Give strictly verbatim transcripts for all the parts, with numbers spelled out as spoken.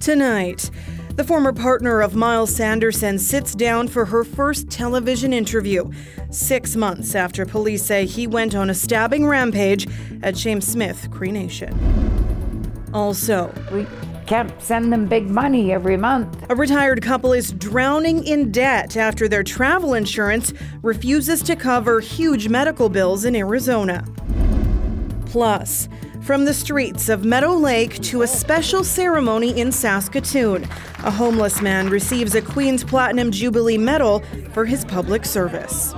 Tonight, the former partner of Miles Sanderson sits down for her first television interview, six months after police say he went on a stabbing rampage at James Smith Cree Nation. Also, we can't send them big money every month. A retired couple is drowning in debt after their travel insurance refuses to cover huge medical bills in Arizona. Plus, from the streets of Meadow Lake to a special ceremony in Saskatoon, a homeless man receives a Queen's Platinum Jubilee Medal for his public service.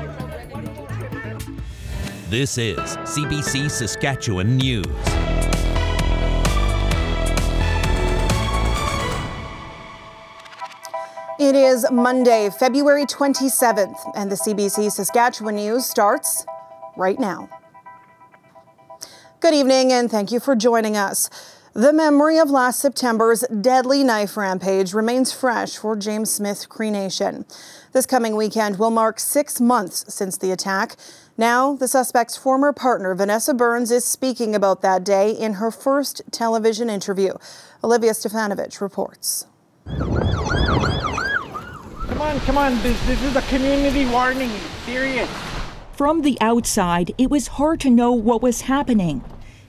This is C B C Saskatchewan News. It is Monday, February twenty-seventh, and the C B C Saskatchewan News starts right now. Good evening, and thank you for joining us. The memory of last September's deadly knife rampage remains fresh for James Smith Cree Nation. This coming weekend will mark six months since the attack. Now, the suspect's former partner, Vanessa Burns, is speaking about that day in her first television interview. Olivia Stefanovic reports. Come on, come on. This, this is a community warning. Serious. From the outside, it was hard to know what was happening.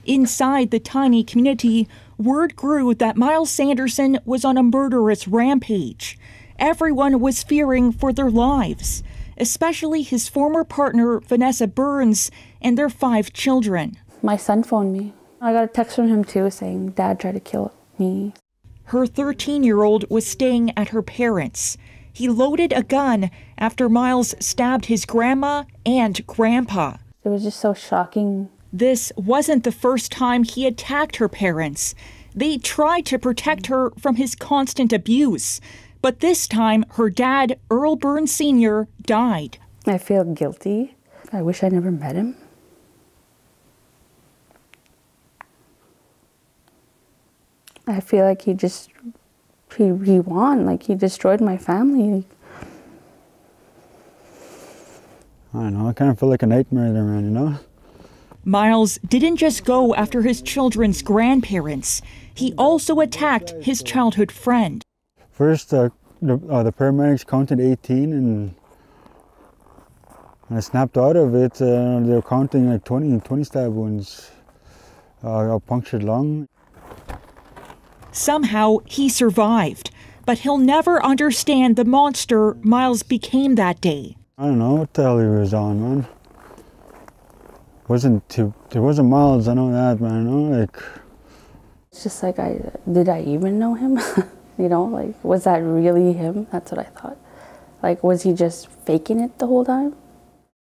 Inside the tiny community, word grew that Miles Sanderson was on a murderous rampage. Everyone was fearing for their lives, especially his former partner, Vanessa Burns, and their five children. My son phoned me. I got a text from him too saying, "Dad tried to kill me." Her thirteen-year-old was staying at her parents'. He loaded a gun after Miles stabbed his grandma and grandpa. It was just so shocking. This wasn't the first time he attacked her parents. They tried to protect her from his constant abuse, but this time her dad, Earl Burns Senior, died. I feel guilty. I wish I never met him. I feel like he just He, he won, like he destroyed my family. I don't know, I kind of feel like a nightmare there, man, you know? Miles didn't just go after his children's grandparents. He also attacked his childhood friend. First, uh, the, uh, the paramedics counted eighteen, and when I snapped out of it, uh, they were counting like twenty, twenty stab wounds, uh, a punctured lung. Somehow, he survived, but he'll never understand the monster Miles became that day. I don't know what the hell he was on, man. Wasn't too, it wasn't Miles, I know that, man, you know, like... It's just like, I did I even know him? You know, like, was that really him? That's what I thought. Like, was he just faking it the whole time?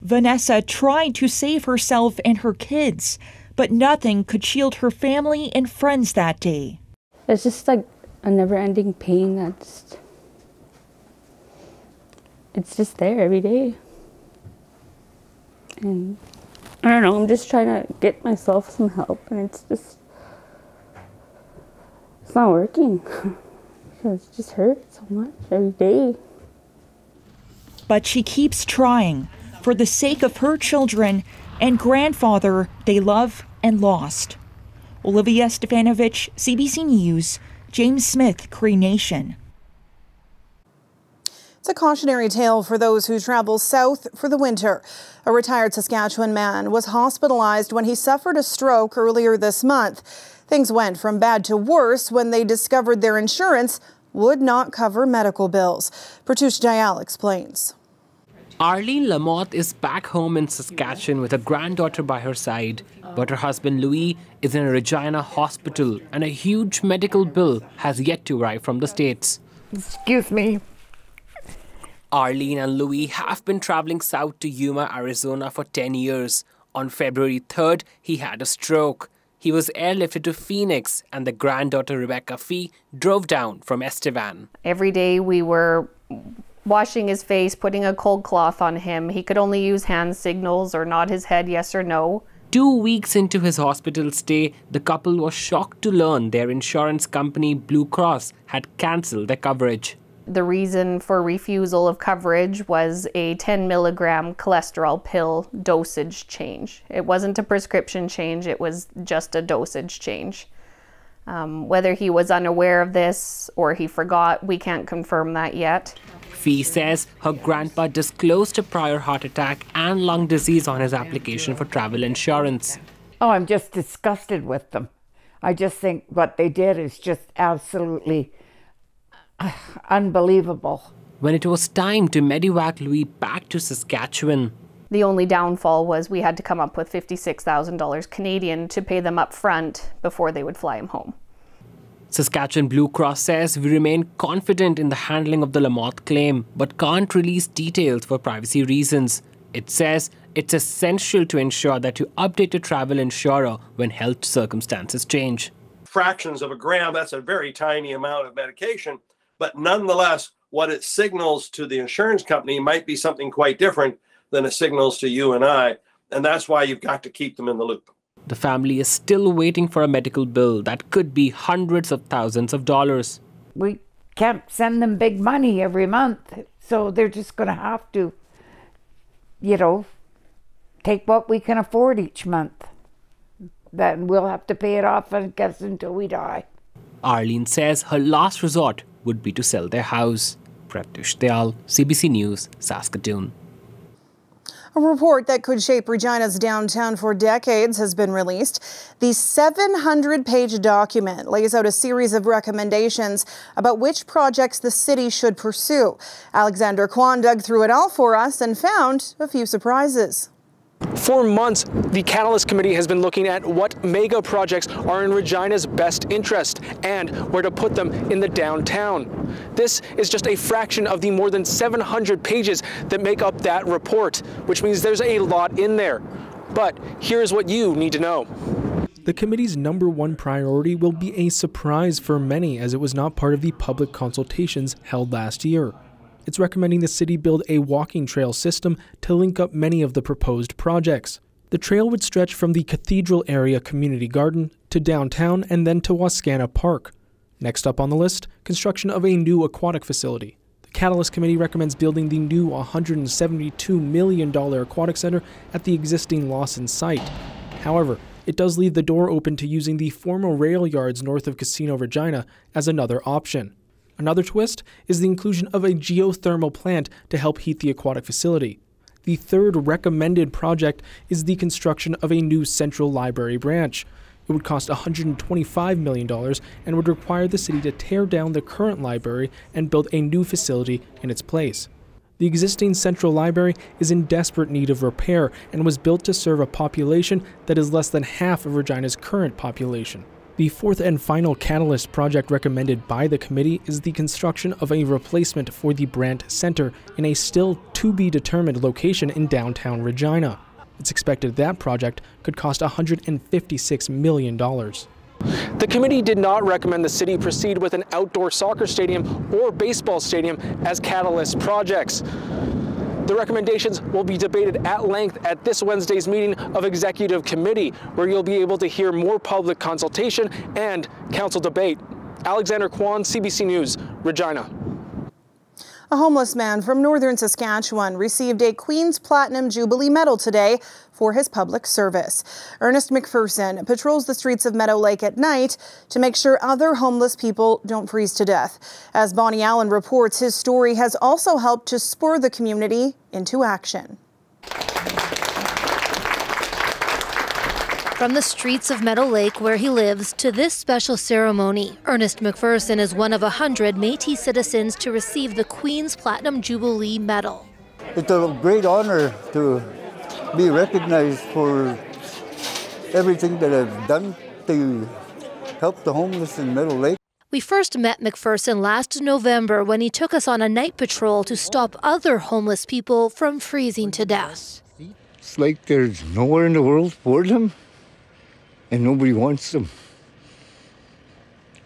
Vanessa tried to save herself and her kids, but nothing could shield her family and friends that day. It's just like a never-ending pain that's, it's just there every day. And I don't know, I'm just trying to get myself some help, and it's just, it's not working. It just hurts so much every day. But she keeps trying for the sake of her children and grandfather they love and lost. Olivia Stefanovic, C B C News, James Smith Cree Nation. It's a cautionary tale for those who travel south for the winter. A retired Saskatchewan man was hospitalized when he suffered a stroke earlier this month. Things went from bad to worse when they discovered their insurance would not cover medical bills. Pratush Dayal explains. Arlene Lamotte is back home in Saskatchewan with her granddaughter by her side, but her husband Louis is in a Regina hospital and a huge medical bill has yet to arrive from the States. Excuse me. Arlene and Louis have been traveling south to Yuma, Arizona for ten years. On February third, he had a stroke. He was airlifted to Phoenix and the granddaughter Rebecca Fee drove down from Estevan. Every day we were washing his face, putting a cold cloth on him. He could only use hand signals or nod his head yes or no. Two weeks into his hospital stay, the couple was shocked to learn their insurance company, Blue Cross, had cancelled their coverage. The reason for refusal of coverage was a ten milligram cholesterol pill dosage change. It wasn't a prescription change, it was just a dosage change. Um, whether he was unaware of this or he forgot, we can't confirm that yet. Fee says her grandpa disclosed a prior heart attack and lung disease on his application for travel insurance. Oh, I'm just disgusted with them. I just think what they did is just absolutely unbelievable. When it was time to medevac Louis back to Saskatchewan, the only downfall was we had to come up with fifty-six thousand dollars Canadian to pay them up front before they would fly him home. Saskatchewan Blue Cross says we remain confident in the handling of the Lamotte claim, but can't release details for privacy reasons. It says it's essential to ensure that you update your travel insurer when health circumstances change. Fractions of a gram, that's a very tiny amount of medication, but nonetheless, what it signals to the insurance company might be something quite different than it signals to you and I, and that's why you've got to keep them in the loop. The family is still waiting for a medical bill that could be hundreds of thousands of dollars. We can't send them big money every month, so they're just going to have to, you know, take what we can afford each month. Then we'll have to pay it off, I guess, until we die. Arlene says her last resort would be to sell their house. Pratush Dayal, C B C News, Saskatoon. A report that could shape Regina's downtown for decades has been released. The seven hundred page document lays out a series of recommendations about which projects the city should pursue. Alexander Kwan dug through it all for us and found a few surprises. For months, the Catalyst Committee has been looking at what mega projects are in Regina's best interest and where to put them in the downtown. This is just a fraction of the more than seven hundred pages that make up that report, which means there's a lot in there. But here's what you need to know. The committee's number one priority will be a surprise for many, as it was not part of the public consultations held last year. It's recommending the city build a walking trail system to link up many of the proposed projects. The trail would stretch from the Cathedral Area Community Garden to downtown and then to Wascana Park. Next up on the list, construction of a new aquatic facility. The Catalyst Committee recommends building the new one hundred seventy-two million dollar aquatic center at the existing Lawson site. However, it does leave the door open to using the former rail yards north of Casino Regina as another option. Another twist is the inclusion of a geothermal plant to help heat the aquatic facility. The third recommended project is the construction of a new central library branch. It would cost one hundred twenty-five million dollars and would require the city to tear down the current library and build a new facility in its place. The existing central library is in desperate need of repair and was built to serve a population that is less than half of Regina's current population. The fourth and final catalyst project recommended by the committee is the construction of a replacement for the Brandt Center in a still to-be-determined location in downtown Regina. It's expected that project could cost one hundred fifty-six million dollars. The committee did not recommend the city proceed with an outdoor soccer stadium or baseball stadium as catalyst projects. The recommendations will be debated at length at this Wednesday's meeting of Executive Committee, where you'll be able to hear more public consultation and council debate. Alexander Kwan, C B C News, Regina. A homeless man from northern Saskatchewan received a Queen's Platinum Jubilee Medal today for his public service. Ernest McPherson patrols the streets of Meadow Lake at night to make sure other homeless people don't freeze to death. As Bonnie Allen reports, his story has also helped to spur the community into action. From the streets of Meadow Lake, where he lives, to this special ceremony, Ernest McPherson is one of a hundred Métis citizens to receive the Queen's Platinum Jubilee Medal. It's a great honor to be recognized for everything that I've done to help the homeless in Meadow Lake. We first met McPherson last November when he took us on a night patrol to stop other homeless people from freezing to death. It's like there's nowhere in the world for them. And nobody wants them.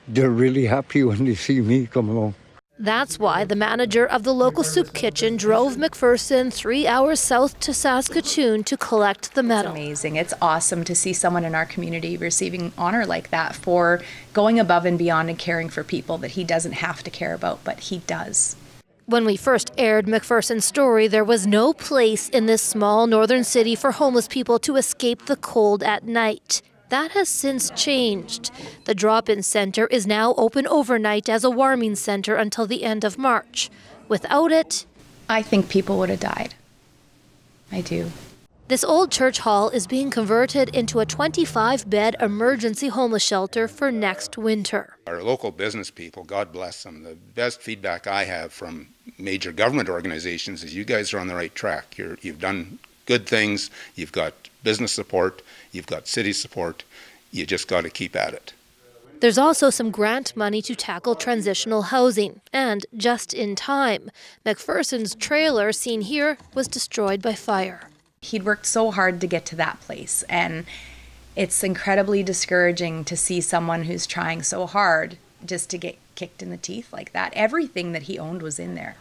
They're really happy when they see me come along. That's why the manager of the local soup kitchen drove McPherson three hours south to Saskatoon to collect the medal. It's amazing. It's awesome to see someone in our community receiving honor like that for going above and beyond and caring for people that he doesn't have to care about, but he does. When we first aired McPherson's story, there was no place in this small northern city for homeless people to escape the cold at night. That has since changed. The drop-in center is now open overnight as a warming center until the end of March. Without it, I think people would have died. I do. This old church hall is being converted into a twenty-five bed emergency homeless shelter for next winter. Our local business people, God bless them, the best feedback I have from major government organizations is you guys are on the right track. You're, you've done good things, you've got business support, you've got city support, you just got to keep at it. There's also some grant money to tackle transitional housing, and just in time. McPherson's trailer, seen here, was destroyed by fire. He'd worked so hard to get to that place, and it's incredibly discouraging to see someone who's trying so hard just to get kicked in the teeth like that. Everything that he owned was in there.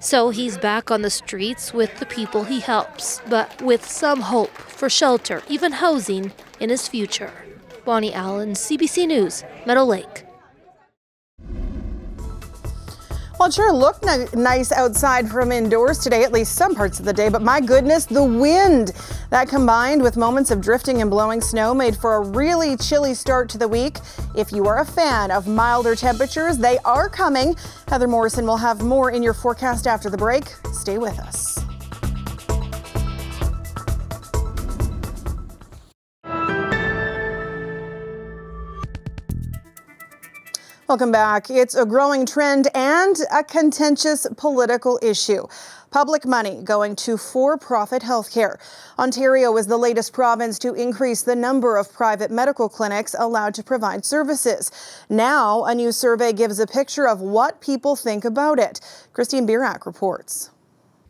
So he's back on the streets with the people he helps, but with some hope for shelter, even housing, in his future. Bonnie Allen, C B C News, Meadow Lake. Well, it sure looked ni nice outside from indoors today, at least some parts of the day, but my goodness, the wind! That combined with moments of drifting and blowing snow made for a really chilly start to the week. If you are a fan of milder temperatures, they are coming. Heather Morrison will have more in your forecast after the break. Stay with us. Welcome back. It's a growing trend and a contentious political issue. Public money going to for-profit healthcare. Ontario is the latest province to increase the number of private medical clinics allowed to provide services. Now, a new survey gives a picture of what people think about it. Christine Birak reports.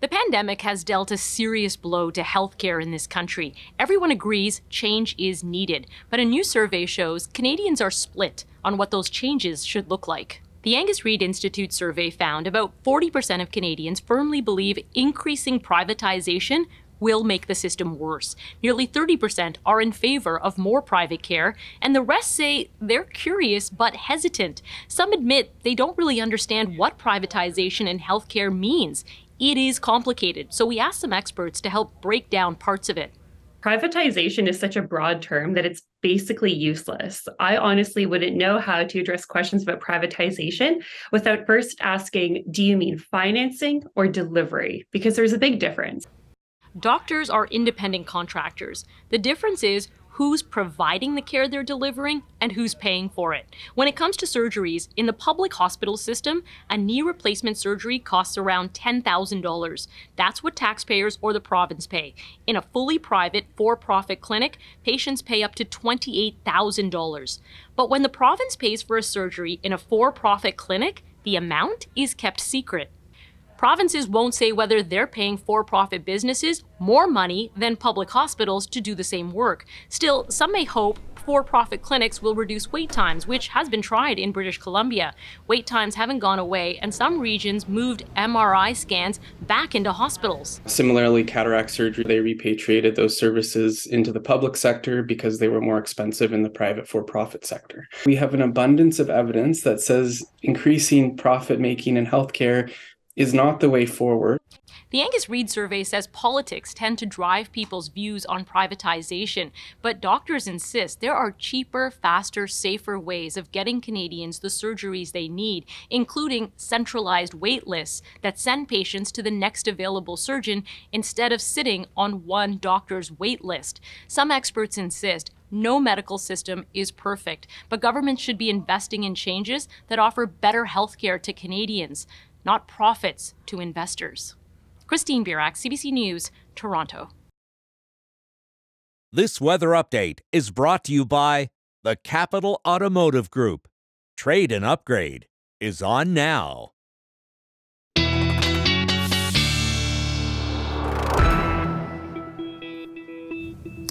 The pandemic has dealt a serious blow to healthcare in this country. Everyone agrees change is needed, but a new survey shows Canadians are split on what those changes should look like. The Angus Reid Institute survey found about forty percent of Canadians firmly believe increasing privatization will make the system worse. Nearly thirty percent are in favor of more private care, and the rest say they're curious but hesitant. Some admit they don't really understand what privatization in healthcare means. It is complicated, so we asked some experts to help break down parts of it. Privatization is such a broad term that it's basically useless. I honestly wouldn't know how to address questions about privatization without first asking, do you mean financing or delivery? Because there's a big difference. Doctors are independent contractors. The difference is who's providing the care they're delivering and who's paying for it. When it comes to surgeries, in the public hospital system, a knee replacement surgery costs around ten thousand dollars. That's what taxpayers or the province pay. In a fully private, for-profit clinic, patients pay up to twenty-eight thousand dollars. But when the province pays for a surgery in a for-profit clinic, the amount is kept secret. Provinces won't say whether they're paying for-profit businesses more money than public hospitals to do the same work. Still, some may hope for-profit clinics will reduce wait times, which has been tried in British Columbia. Wait times haven't gone away, and some regions moved M R I scans back into hospitals. Similarly, cataract surgery, they repatriated those services into the public sector because they were more expensive in the private for-profit sector. We have an abundance of evidence that says increasing profit-making in healthcare is not the way forward. The Angus Reid survey says politics tend to drive people's views on privatization, but doctors insist there are cheaper, faster, safer ways of getting Canadians the surgeries they need, including centralized wait lists that send patients to the next available surgeon instead of sitting on one doctor's wait list. Some experts insist no medical system is perfect, but governments should be investing in changes that offer better healthcare to Canadians, not profits to investors. Christine Birak, C B C News, Toronto. This weather update is brought to you by the Capital Automotive Group. Trade and Upgrade is on now.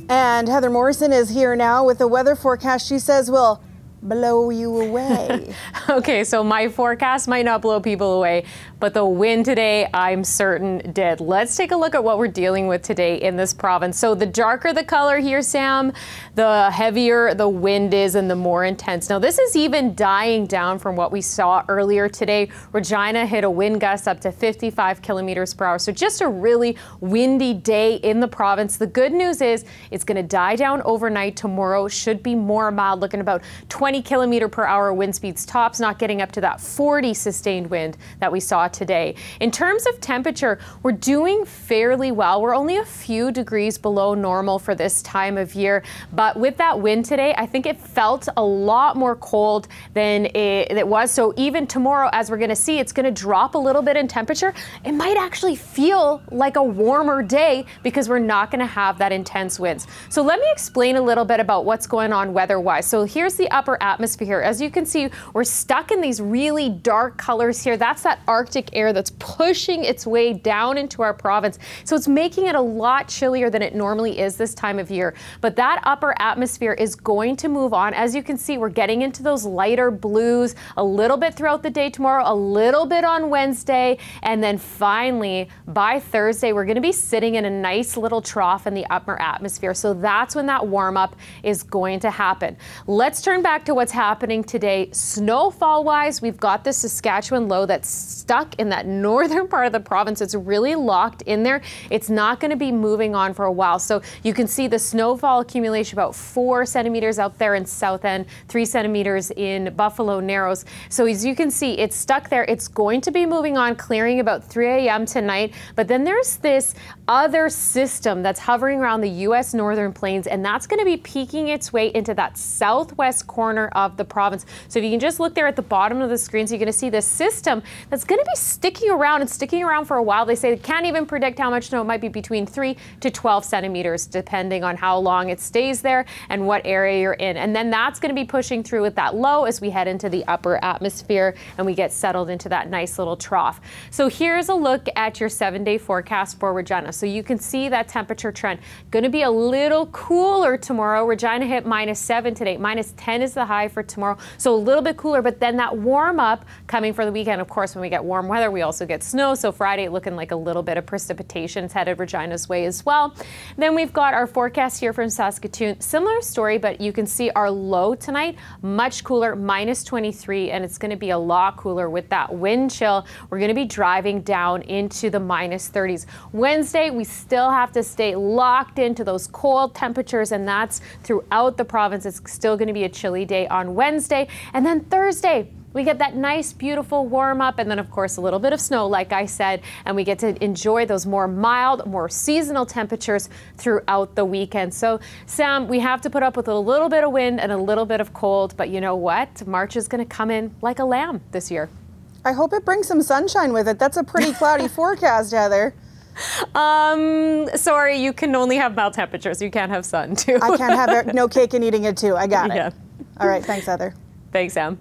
And Heather Morrison is here now with the weather forecast. She says, well, blow you away. Okay, so my forecast might not blow people away, but the wind today, I'm certain, did. Let's take a look at what we're dealing with today in this province. So the darker the color here, Sam, the heavier the wind is and the more intense. Now this is even dying down from what we saw earlier today. Regina hit a wind gust up to fifty-five kilometers per hour. So just a really windy day in the province. The good news is it's going to die down overnight tomorrow. Should be more mild, looking about twenty kilometer per hour wind speeds tops, not getting up to that forty sustained wind that we saw today. In terms of temperature, we're doing fairly well. We're only a few degrees below normal for this time of year, but with that wind today, I think it felt a lot more cold than it, it was. So even tomorrow, as we're going to see, it's going to drop a little bit in temperature. It might actually feel like a warmer day because we're not going to have that intense winds. So let me explain a little bit about what's going on weather-wise. So here's the upper atmosphere. As you can see, we're stuck in these really dark colors here. That's that Arctic air that's pushing its way down into our province. So it's making it a lot chillier than it normally is this time of year. But that upper atmosphere is going to move on. As you can see, we're getting into those lighter blues a little bit throughout the day tomorrow, a little bit on Wednesday, and then finally by Thursday, we're going to be sitting in a nice little trough in the upper atmosphere. So that's when that warm up is going to happen. Let's turn back to what's happening today. Snowfall wise, we've got this Saskatchewan low that's stuck in that northern part of the province. It's really locked in there. It's not going to be moving on for a while. So you can see the snowfall accumulation about four centimeters out there in South End, three centimeters in Buffalo Narrows. So as you can see, it's stuck there. It's going to be moving on, clearing about three a m tonight. But then there's this other system that's hovering around the U S northern plains, and that's going to be peeking its way into that southwest corner of the province. So if you can just look there at the bottom of the screen, so you're going to see this system that's going to be sticking around and sticking around for a while. They say they can't even predict how much snow. It might be between three to twelve centimeters, depending on how long it stays there and what area you're in. And then that's going to be pushing through with that low as we head into the upper atmosphere and we get settled into that nice little trough. So here's a look at your seven-day forecast for Regina. So you can see that temperature trend. Going to be a little cooler tomorrow. Regina hit minus seven today. Minus ten is the high for tomorrow. So a little bit cooler, but then that warm up coming for the weekend. Of course, when we get warm weather, we also get snow. So Friday looking like a little bit of precipitation. It's headed Regina's way as well. Then we've got our forecast here from Saskatoon. Similar story, but you can see our low tonight, much cooler, minus twenty-three, and it's going to be a lot cooler with that wind chill. We're going to be driving down into the minus thirties. Wednesday, we still have to stay locked into those cold temperatures, and that's throughout the province. It's still going to be a chilly day on Wednesday. And then Thursday, we get that nice, beautiful warm up, and then of course a little bit of snow, like I said, and we get to enjoy those more mild, more seasonal temperatures throughout the weekend. So Sam, we have to put up with a little bit of wind and a little bit of cold, but you know what? March is going to come in like a lamb this year. I hope it brings some sunshine with it. That's a pretty cloudy forecast, Heather. Um, sorry, you can only have mild temperatures. You can't have sun, too. I can't have it. No cake and eating it, too. I got it. Yeah. All right. Thanks, Heather. Thanks, Sam.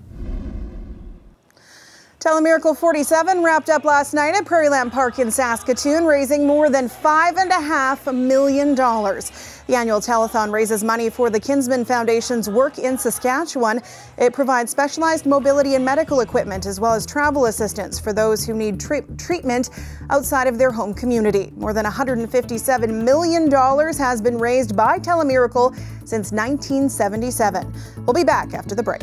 Telemiracle forty-seven wrapped up last night at Prairieland Park in Saskatoon, raising more than five and a half million dollars. The annual telethon raises money for the Kinsman Foundation's work in Saskatchewan. It provides specialized mobility and medical equipment, as well as travel assistance for those who need tre treatment outside of their home community. More than one hundred fifty-seven million dollars has been raised by Telemiracle since nineteen seventy-seven. We'll be back after the break.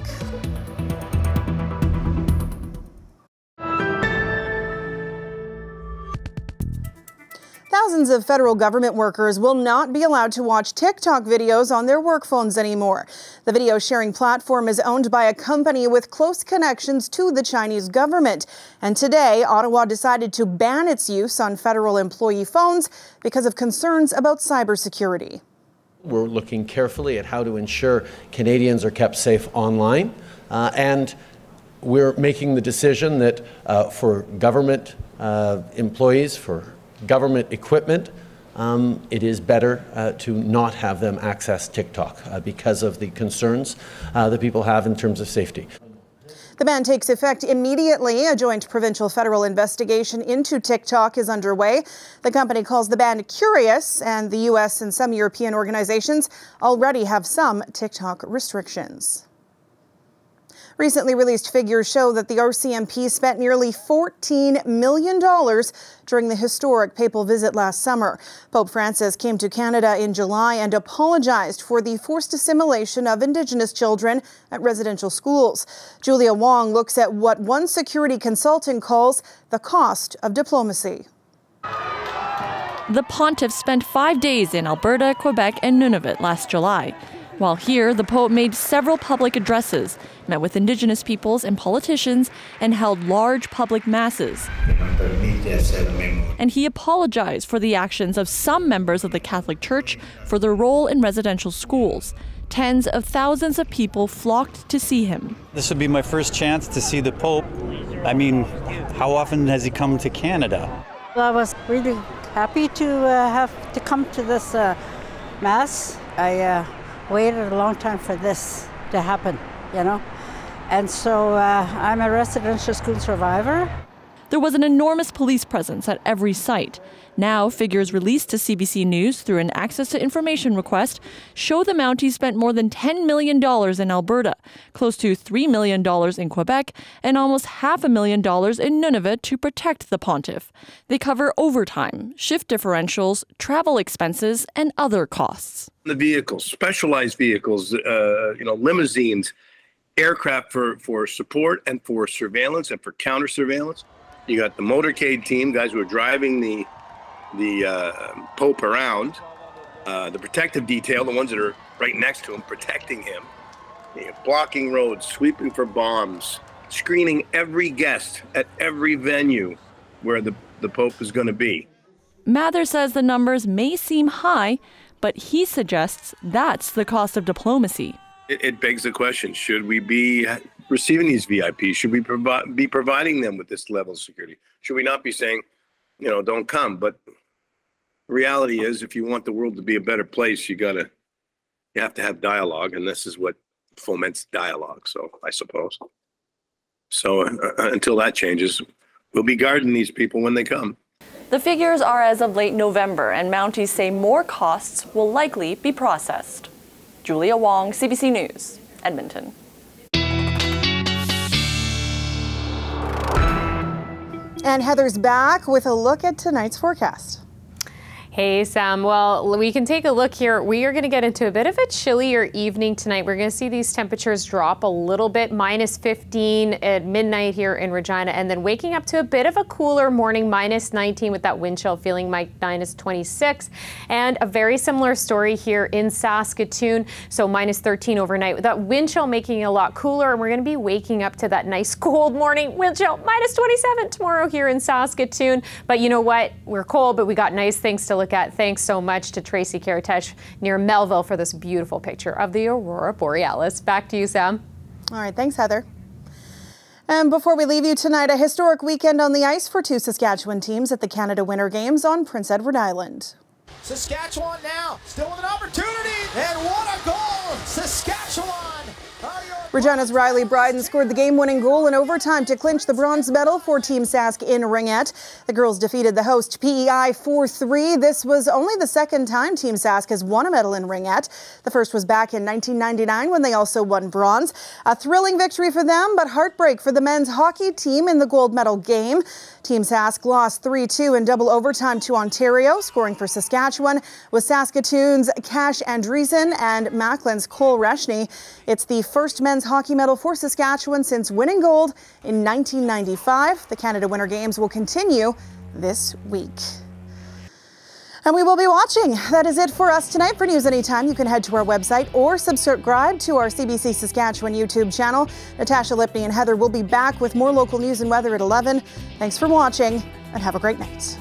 Thousands of federal government workers will not be allowed to watch TikTok videos on their work phones anymore. The video sharing platform is owned by a company with close connections to the Chinese government. And today, Ottawa decided to ban its use on federal employee phones because of concerns about cybersecurity. We're looking carefully at how to ensure Canadians are kept safe online. Uh, and we're making the decision that uh, for government uh, employees, for government equipment, um, it is better uh, to not have them access TikTok uh, because of the concerns uh, that people have in terms of safety. The ban takes effect immediately. A joint provincial federal investigation into TikTok is underway. The company calls the ban curious, and the U S and some European organizations already have some TikTok restrictions. Recently released figures show that the R C M P spent nearly fourteen million dollars during the historic papal visit last summer. Pope Francis came to Canada in July and apologized for the forced assimilation of Indigenous children at residential schools. Julia Wong looks at what one security consultant calls the cost of diplomacy. The pontiff spent five days in Alberta, Quebec, and Nunavut last July. While here, the Pope made several public addresses, met with Indigenous peoples and politicians, and held large public masses. And he apologized for the actions of some members of the Catholic Church for their role in residential schools. Tens of thousands of people flocked to see him. This would be my first chance to see the Pope. I mean, how often has he come to Canada? I was really happy to uh, have to come to this uh, Mass. I uh, waited a long time for this to happen, you know, and so uh, I'm a residential school survivor. There was an enormous police presence at every site. Now, figures released to C B C News through an access to information request show the Mountie spent more than ten million dollars in Alberta, close to three million dollars in Quebec, and almost half a million dollars in Nunavut to protect the pontiff. They cover overtime, shift differentials, travel expenses, and other costs. The vehicles, specialized vehicles, uh, you know, limousines, aircraft for, for support and for surveillance and for counter-surveillance. You got the motorcade team, guys who are driving the the uh, Pope around, uh, the protective detail, the ones that are right next to him, protecting him, you know, blocking roads, sweeping for bombs, screening every guest at every venue where the, the Pope is going to be. Mather says the numbers may seem high, but he suggests that's the cost of diplomacy. It, it begs the question, should we be receiving these V I Ps? Should we provi- be providing them with this level of security? Should we not be saying, you know, don't come? But the reality is, if you want the world to be a better place, you gotta, you have to have dialogue, and this is what foments dialogue. So I suppose. So uh, until that changes, we'll be guarding these people when they come. The figures are as of late November, and Mounties say more costs will likely be processed. Julia Wong, C B C News, Edmonton. And Heather's back with a look at tonight's forecast. Hey, Sam. Well, we can take a look here. We are going to get into a bit of a chillier evening tonight. We're going to see these temperatures drop a little bit, minus fifteen at midnight here in Regina, and then waking up to a bit of a cooler morning, minus nineteen with that wind chill feeling, minus twenty-six. And a very similar story here in Saskatoon. So minus thirteen overnight with that wind chill making it a lot cooler. And we're going to be waking up to that nice cold morning wind chill, minus twenty-seven tomorrow here in Saskatoon. But you know what? We're cold, but we got nice things to look at. Thanks so much to Tracy Karatesh near Melville for this beautiful picture of the Aurora Borealis. Back to you, Sam. All right, thanks, Heather. And before we leave you tonight, a historic weekend on the ice for two Saskatchewan teams at the Canada Winter Games on Prince Edward Island. Saskatchewan now, still with an opportunity, and what a goal! Saskatchewan! Regina's Riley Bryden scored the game-winning goal in overtime to clinch the bronze medal for Team Sask in Ringette. The girls defeated the host P E I four three. This was only the second time Team Sask has won a medal in Ringette. The first was back in nineteen ninety-nine when they also won bronze. A thrilling victory for them, but heartbreak for the men's hockey team in the gold medal game. Team Sask lost three two in double overtime to Ontario, scoring for Saskatchewan with Saskatoon's Cash Andreessen and Macklin's Cole Reshney. It's the first men's hockey medal for Saskatchewan since winning gold in nineteen ninety-five. The Canada Winter Games will continue this week. And we will be watching. That is it for us tonight. For news anytime, you can head to our website or subscribe to our C B C Saskatchewan YouTube channel. Natasha Lipney and Heather will be back with more local news and weather at eleven. Thanks for watching and have a great night.